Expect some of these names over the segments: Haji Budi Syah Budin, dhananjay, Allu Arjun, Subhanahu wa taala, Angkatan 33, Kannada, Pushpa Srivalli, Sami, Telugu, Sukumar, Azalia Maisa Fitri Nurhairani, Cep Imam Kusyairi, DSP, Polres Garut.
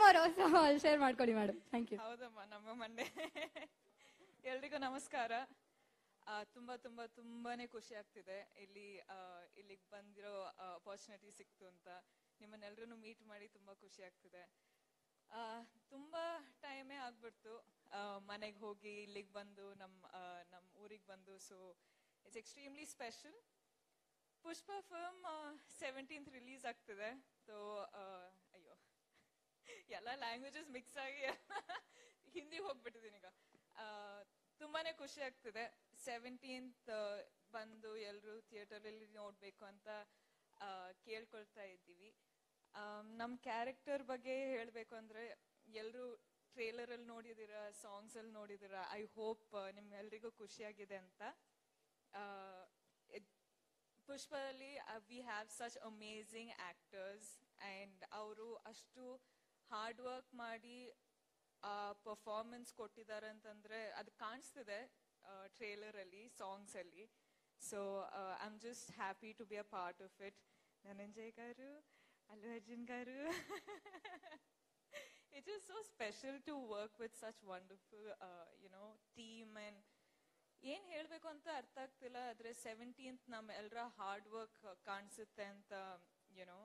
tomorrow, so I'll share madkoli madam. Thank you. Haudamma namma Monday ellarigu namaskara. ತುಂಬಾ ತುಂಬಾ ತುಂಬಾನೇ ಖುಷಿ ಆಗ್ತಿದೆ ಇಲ್ಲಿಗೆ ಬಂದಿರೋ opportunity ಸಿಕ್ತು ಅಂತ ನಿಮ್ಮನ್ನೆಲ್ಲರನ್ನು ಮೀಟ್ ಮಾಡಿ ತುಂಬಾ ಖುಷಿ ಆಗ್ತಿದೆ. ತುಂಬಾ ಟೈಮೇ ಆಗ್ಬಿಡ್ತು ಮನೆಗೆ ಹೋಗಿ ಇಲ್ಲಿಗೆ ಬಂದು ನಮ್ಮ ಊರಿಗೆ ಬಂದು. So it's extremely special. Pushpa film 17th release ಆಗ್ತಿದೆ. ಸೊ ಅಯ್ಯೋ ಎಲ್ಲ ಲ್ಯಾಂಗ್ವೇಜಸ್ ಮಿಕ್ಸ್ ಆಗಿ ಹಿಂದಿಗೆ ಹೋಗ್ಬಿಟ್ಟಿದ್ದೀನಿ ಈಗ. ತುಂಬಾನೇ ಖುಷಿ ಆಗ್ತಿದೆ. 17th ಬಂದು ಎಲ್ಲರೂ ಥಿಯೇಟರ್ ಅಲ್ಲಿ ನೋಡ್ಬೇಕು ಅಂತ ಕೇಳ್ಕೊಳ್ತಾ ಇದ್ದೀವಿ. ನಮ್ಮ ಕ್ಯಾರೆಕ್ಟರ್ ಬಗ್ಗೆ ಹೇಳಬೇಕು ಅಂದ್ರೆ ಎಲ್ಲರೂ ಟ್ರೇಲರ್ ಅಲ್ಲಿ ನೋಡಿದಿರಾ, ಸಾಂಗ್ಸ್ ಅಲ್ಲಿ ನೋಡಿದಿರಾ. ಐ ಹೋಪ್ ನಿಮ್ಗೆಲ್ಲರಿಗೂ ಖುಷಿಯಾಗಿದೆ ಅಂತ. ಪುಷ್ಪದಲ್ಲಿ we have such amazing actors and ಅವರು ಅಷ್ಟು ಹಾರ್ಡ್ ವರ್ಕ್ ಮಾಡಿ ಪರ್ಫಾರ್ಮೆನ್ಸ್ ಕೊಟ್ಟಿದ್ದಾರೆ ಅಂತಂದ್ರೆ ಅದು ಕಾಣಿಸ್ತಿದೆ ಟ್ರೇಲರ್ ಅಲ್ಲಿ, ಸಾಂಗ್ಸ್ ಅಲ್ಲಿ. So I am just happy to be a part of it. Dhananjay garu, Allu Arjun garu, it's is so special to work with such wonderful you know team. And ಏನ್ ಹೇಳ್ಬೇಕು ಅಂತ ಅರ್ಥ ಆಗ್ತಿಲ್ಲ, ಆದ್ರೆ 17th ನಮ್ಮ ಎಲ್ಲರ ಹಾರ್ಡ್ ವರ್ಕ್ ಕಾಣಿಸುತ್ತೆ ಅಂತ ಯುನೋ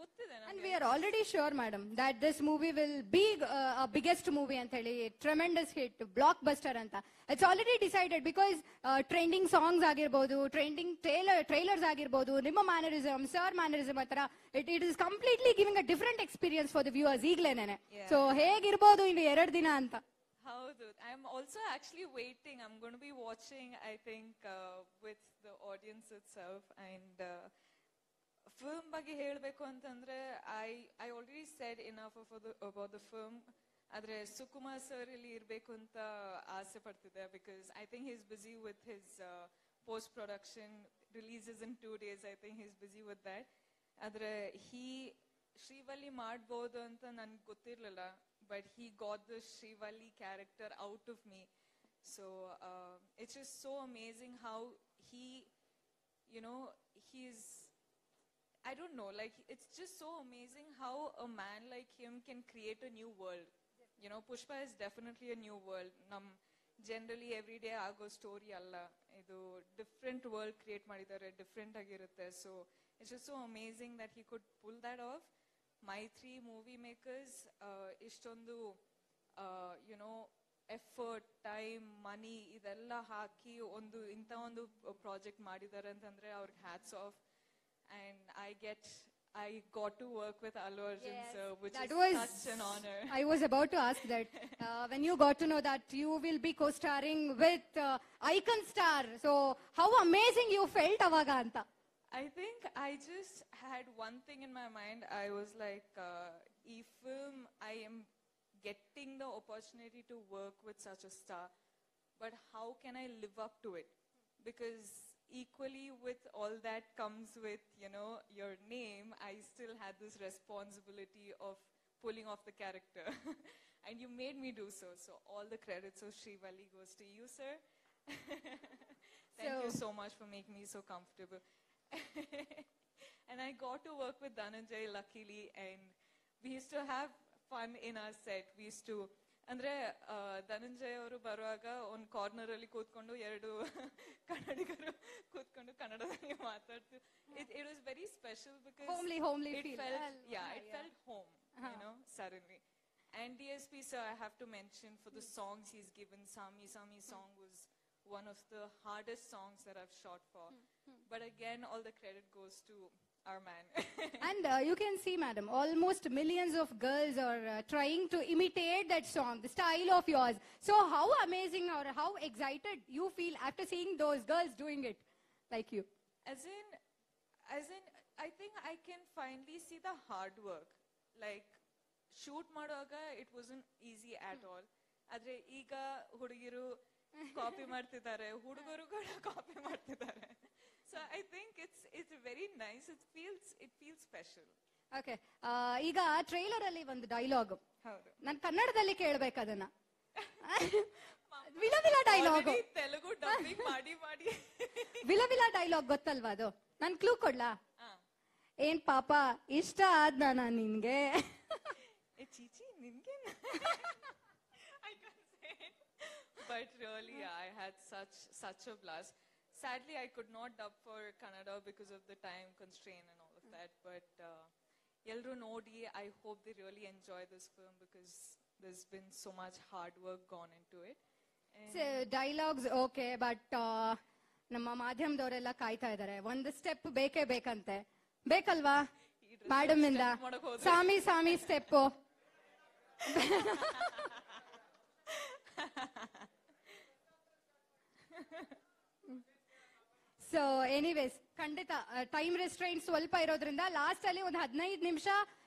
ಗೊತ್ತಿದೆ. And we are already sure madam that this movie will be a biggest movie ಅಂತ ಹೇಳಿ, tremendous hit, blockbuster ಅಂತ. It's already decided because trending songs ಆಗಿರಬಹುದು, trending trailers ಆಗಿರಬಹುದು, ನಿಮ್ಮ mannerism, sir mannerism ಅತ್ರ it is completely giving a different experience for the viewers ಈಗಲೇನೆ. So ಹೇಗಿರಬಹುದು ಇನ್ನು 2 ದಿನ ಅಂತ. ಹೌದು, I am also actually waiting. I'm going to be watching I think with the audience itself. And film ಬಗ್ಗೆ ಹೇಳಬೇಕು ಅಂತಂದ್ರೆ I already said enough about the film. ಆದ್ರೆ Sukumar sir ಇಲ್ಲಿ ಇರಬೇಕು ಅಂತ ಆಸೆ ಪಡ್ತಿದ್ದೆ, because I think he is busy with his post production. Releases in 2 days. I think he is busy with that. ಆದ್ರೆ ಶ್ರೀವಲ್ಲಿ ಮಾಡ್ಬೋದು ಅಂತ ನನ್ಗೆ ಗೊತ್ತಿರ್ಲಿಲ್ಲ, but he got the Srivalli character out of me. So it's is so amazing how he you know he is, I don't know, like it's just so amazing how a man like him can create a new world. You know, Pushpa is definitely a new world. Nam generally everyday ago story alla, idu different world create madidare, different agirutte. So it's just so amazing that he could pull that off. My three movie makers ishtondu you know effort, time, money idella haki ondu inta ondu project madidare antandre avar hats off. And I got to work with Allu Arjun sir, which is such an honor. I was about to ask that when you got to know that you will be co-starring with icon star, so how amazing you felt avaga anta? I think I just had one thing in my mind. I was like ee film I am getting the opportunity to work with such a star, but how can I live up to it? Because equally with all that comes with, you know, your name, I still had this responsibility of pulling off the character and you made me do so. So all the credits of Srivalli goes to you sir. Thank you so much for making me so comfortable. And I got to work with Dhananjay luckily, and we used to have fun in our set. We used to ಅಂದ್ರೆ ಧನಂಜಯ್ ಅವರು ಬರುವಾಗ ಒಂದು corner ಅಲ್ಲಿ ಕೂತ್ಕೊಂಡು 2 ಕನ್ನಡಿಗರು ಕೂತ್ಕೊಂಡು ಕನ್ನಡದಲ್ಲಿ ಮಾತಾಡ್ತಿದ್ರು. It was very special because homely feel. Ya, it felt home you know suddenly. And DSP sir, I have to mention for the songs he's given. Sami song was one of the hardest songs that I've shot for, but again all the credit goes to our man. And you can see madam, almost millions of girls are trying to imitate that song, the style of yours. So how amazing or how excited you feel after seeing those girls doing it like you? As in I think I can finally see the hard work. Like shoot maduvaga it wasn't easy at all. Adre iga hudugiru copy ಮಾಡ್ತಿದ್ದಾರೆ, ಹುಡುಗರು ಕೂಡ copy ಮಾಡ್ತಿದ್ದಾರೆ. So I think it's very nice. It feels special. Okay, iga trailer alli one dialogue haudu nan kannadadalli kelbeku adanna vilavila dialogue telugu dubbing ಮಾಡಿ vilavila dialogue gottalva adu nan clue kodla en papa ishta aadna ninge had such a blast. Sadly, I could not dub for Kannada because of the time constraint and all of that. But Yelru Nodi, I hope they really enjoy this film because there's been so much hard work gone into it. And so, dialogues okay, but namma madhyamadavarella kaayta idare. One step beke bekante. Bekalva? Madam inda. Sami step. So anyways, khanda time restraints ಸ್ವಲ್ಪ ಇರೋದ್ರಿಂದ last ಅಲ್ಲಿ ಒಂದು 15 ನಿಮಿಷ